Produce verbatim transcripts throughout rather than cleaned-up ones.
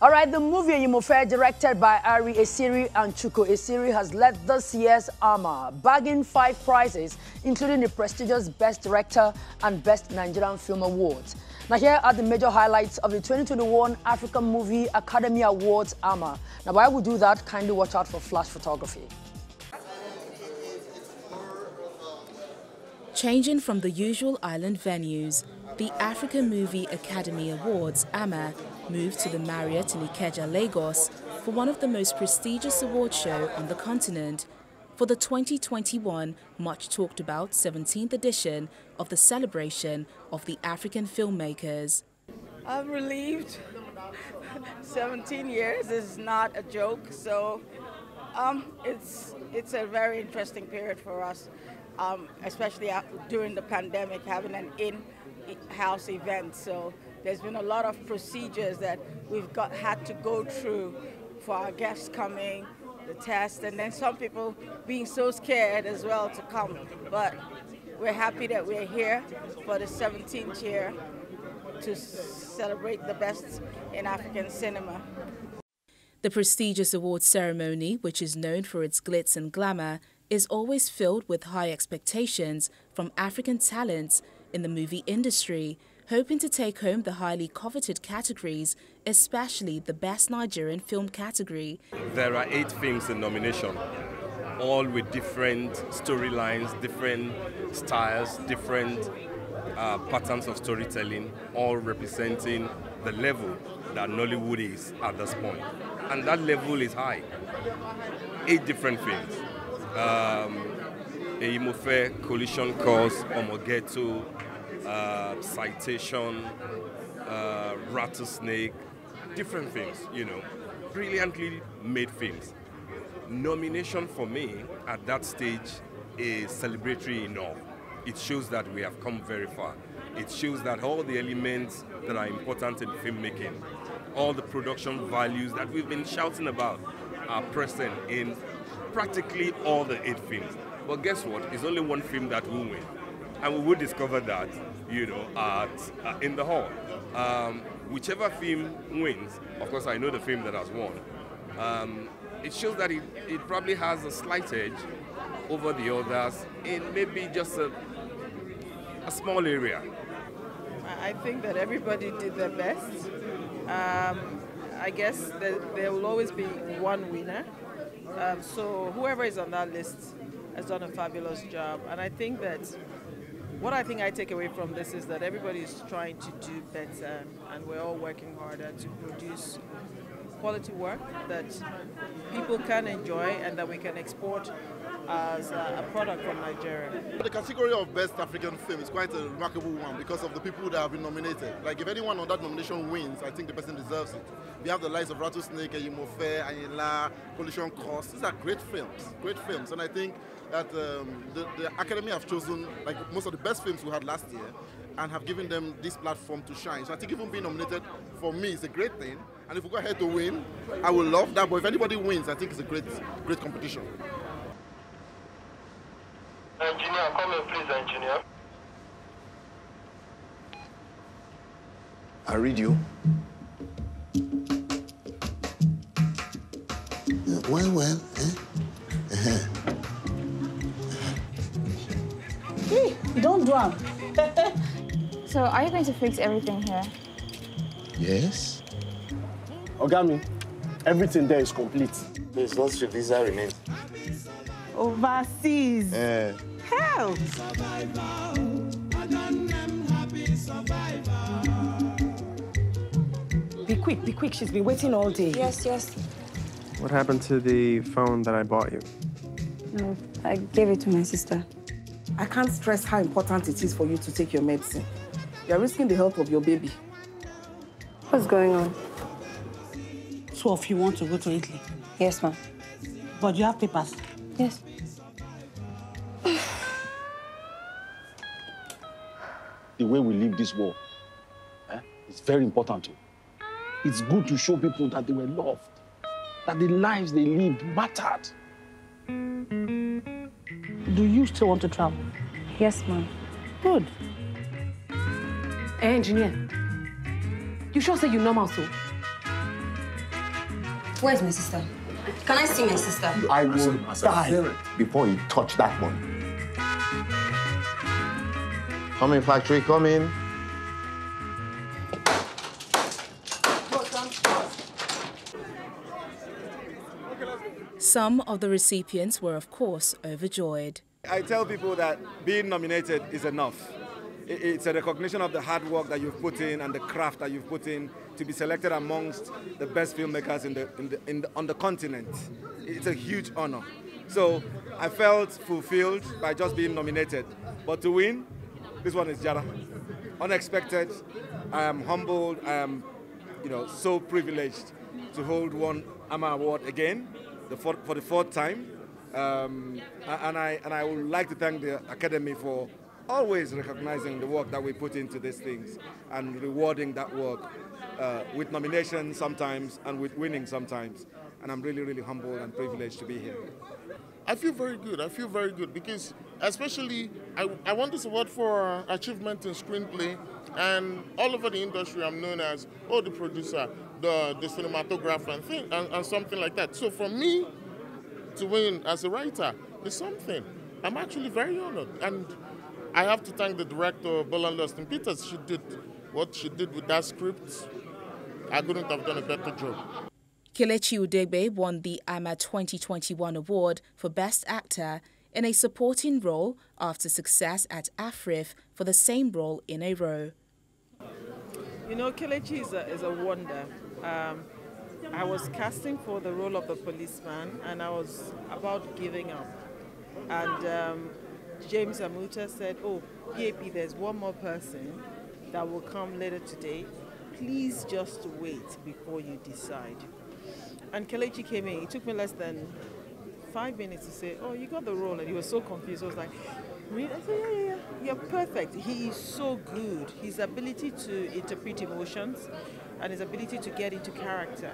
All right, the movie Eyimofe, directed by Ari Esiri and Chuko Esiri, has led this year's AMA, bagging five prizes, including the prestigious Best Director and Best Nigerian Film Awards. Now, here are the major highlights of the twenty twenty-one African Movie Academy Awards AMA. Now, while we do that, kindly watch out for flash photography. Changing from the usual island venues, the African Movie Academy Awards, AMA, moved to the Marriott in Ikeja, Lagos, for one of the most prestigious award show on the continent for the twenty twenty-one much-talked-about seventeenth edition of the celebration of the African filmmakers. I'm relieved. seventeen years is not a joke, so um, it's, it's a very interesting period for us, um, especially during the pandemic, having an in-house event. So there's been a lot of procedures that we've got had to go through for our guests coming, the test, and then some people being so scared as well to come. But we're happy that we're here for the seventeenth year to celebrate the best in African cinema. The prestigious awards ceremony, which is known for its glitz and glamour, is always filled with high expectations from African talents in the movie industry, hoping to take home the highly coveted categories, especially the Best Nigerian Film category. There are eight films in nomination, all with different storylines, different styles, different uh, patterns of storytelling, all representing the level that Nollywood is at this point. And that level is high. Eight different films. Um, Eyimofe, Collision Course, Omogetu, Uh, Citation, uh, Rattlesnake, different films, you know, brilliantly made films. Nomination for me at that stage is celebratory enough. It shows that we have come very far. It shows that all the elements that are important in filmmaking, all the production values that we've been shouting about are present in practically all the eight films. But guess what? It's only one film that will win. And we will discover that, you know, at, uh, in the hall. Um, whichever film wins, of course I know the film that has won, um, it shows that it, it probably has a slight edge over the others in maybe just a, a small area. I think that everybody did their best. Um, I guess that there will always be one winner. Um, so whoever is on that list has done a fabulous job. And I think that what I think I take away from this is that everybody is trying to do better, and we're all working harder to produce quality work that people can enjoy and that we can export as a product from Nigeria. The category of Best African Film is quite a remarkable one because of the people that have been nominated. Like, if anyone on that nomination wins, I think the person deserves it. We have the likes of Rattlesnake, Eyimofe, Ayela, Collision Course. These are great films, great films, and I think that um, the, the Academy have chosen like most of the best films we had last year and have given them this platform to shine. So I think even being nominated for me is a great thing, and if we go ahead to win, I will love that, but if anybody wins, I think it's a great, great competition. Engineer, come in please, engineer. I read you. Well, well, eh? Uh-huh. Hey, don't drown. So, are you going to fix everything here? Yes. Ogami, everything there is complete. There's lots of visa remains. Overseas. Uh. Hell! Be quick, be quick. She's been waiting all day. Yes, yes. What happened to the phone that I bought you? No, I gave it to my sister. I can't stress how important it is for you to take your medicine. You're risking the health of your baby. What's going on? So if you want to go to Italy? Yes, ma'am. But you have papers? Yes. The way we leave this world, eh, is very important too. It's good to show people that they were loved, that the lives they lived mattered. Do you still want to travel? Yes, ma'am. Good. Hey, engineer. You sure say you normal, so? Where's my sister? Can I see my sister? I will die before you touch that money. Come in, factory, come in. Some of the recipients were, of course, overjoyed. I tell people that being nominated is enough. It's a recognition of the hard work that you've put in and the craft that you've put in to be selected amongst the best filmmakers in the, in the, in the, on the continent. It's a huge honor. So I felt fulfilled by just being nominated. But to win, this one is Jara. Unexpected. I am humbled. I am, you know, so privileged to hold one A M A award again, the for, for the fourth time. Um, and, I, and I would like to thank the Academy for always recognizing the work that we put into these things and rewarding that work uh, with nominations sometimes and with winning sometimes. And I'm really, really humbled and privileged to be here. I feel very good. I feel very good because especially I, I won this award for achievement in screenplay, and all over the industry I'm known as, oh, the producer, the, the cinematographer and, thing, and, and something like that. So for me to win as a writer is something. I'm actually very honored. And I have to thank the director, Boland Lustin Peters. She did what she did with that script. I couldn't have done a better job. Kelechi Udebe won the A M A twenty twenty-one award for Best Actor in a supporting role after success at AFRIF for the same role in a row. You know, Kelechi is a, is a wonder. Um, I was casting for the role of the policeman and I was about giving up. And um, James Amuta said, oh, P A P, there's one more person that will come later today. Please just wait before you decide. And Kelechi came in. It took me less than five minutes to say, oh, you got the role. And he was so confused. I was like, really? I said, yeah, yeah, yeah. You're perfect. He is so good. His ability to interpret emotions and his ability to get into character.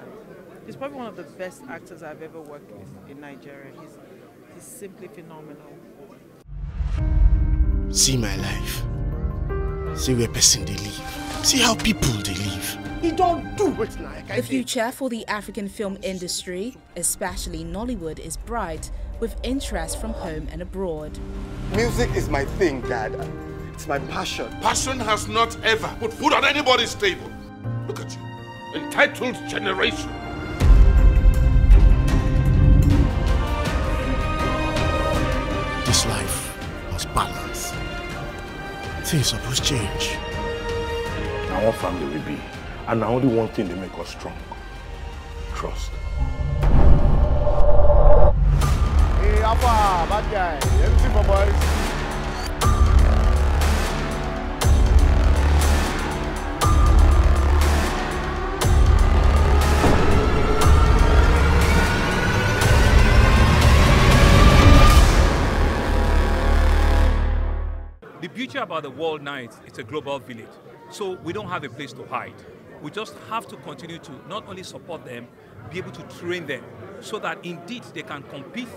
He's probably one of the best actors I've ever worked with in Nigeria. He's, he's simply phenomenal. See my life. See where person they live. See how people they live. He don't do it like I. The future for the African film industry, especially Nollywood, is bright, with interest from home and abroad. Music is my thing, Dad. It's my passion. Passion has not ever put food on anybody's table. Look at you, entitled generation. This life must balance. Things supposed to change. Our family will be, and the only one thing that make us strong: trust. Hey, Papa, bad guy. Everything for boys. The beauty about the world now is it's a global village, so we don't have a place to hide. We just have to continue to not only support them, be able to train them so that indeed they can compete,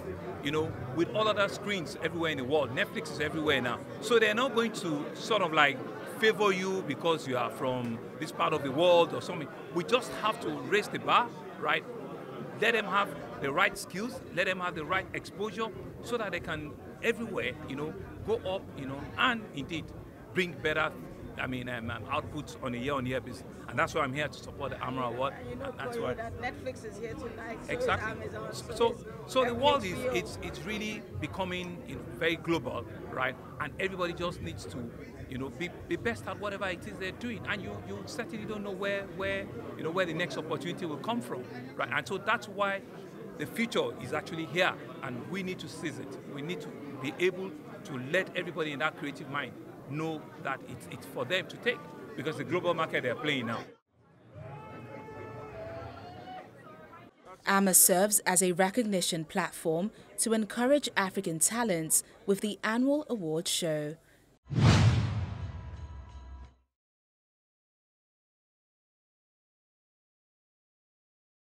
you know, with all other screens everywhere in the world. Netflix is everywhere now. So they're not going to sort of like favor you because you are from this part of the world or something. We just have to raise the bar, right? Let them have the right skills, let them have the right exposure so that they can everywhere, you know, go up, you know, and indeed bring better I mean, um, um, outputs on a year-on-year basis, and that's why I'm here to support the A M A award. You know, and that's why that Netflix is here tonight. So exactly. Is Amazon, so, so, so the world is it's it's really becoming, you know, very global, right? And everybody just needs to, you know, be, be best at whatever it is they're doing. And you you certainly don't know where where you know where the next opportunity will come from, right? And so that's why the future is actually here, and we need to seize it. We need to be able to let everybody in that creative mind know that it's, it's for them to take, because the global market they're playing now. A M A serves as a recognition platform to encourage African talents with the annual award show.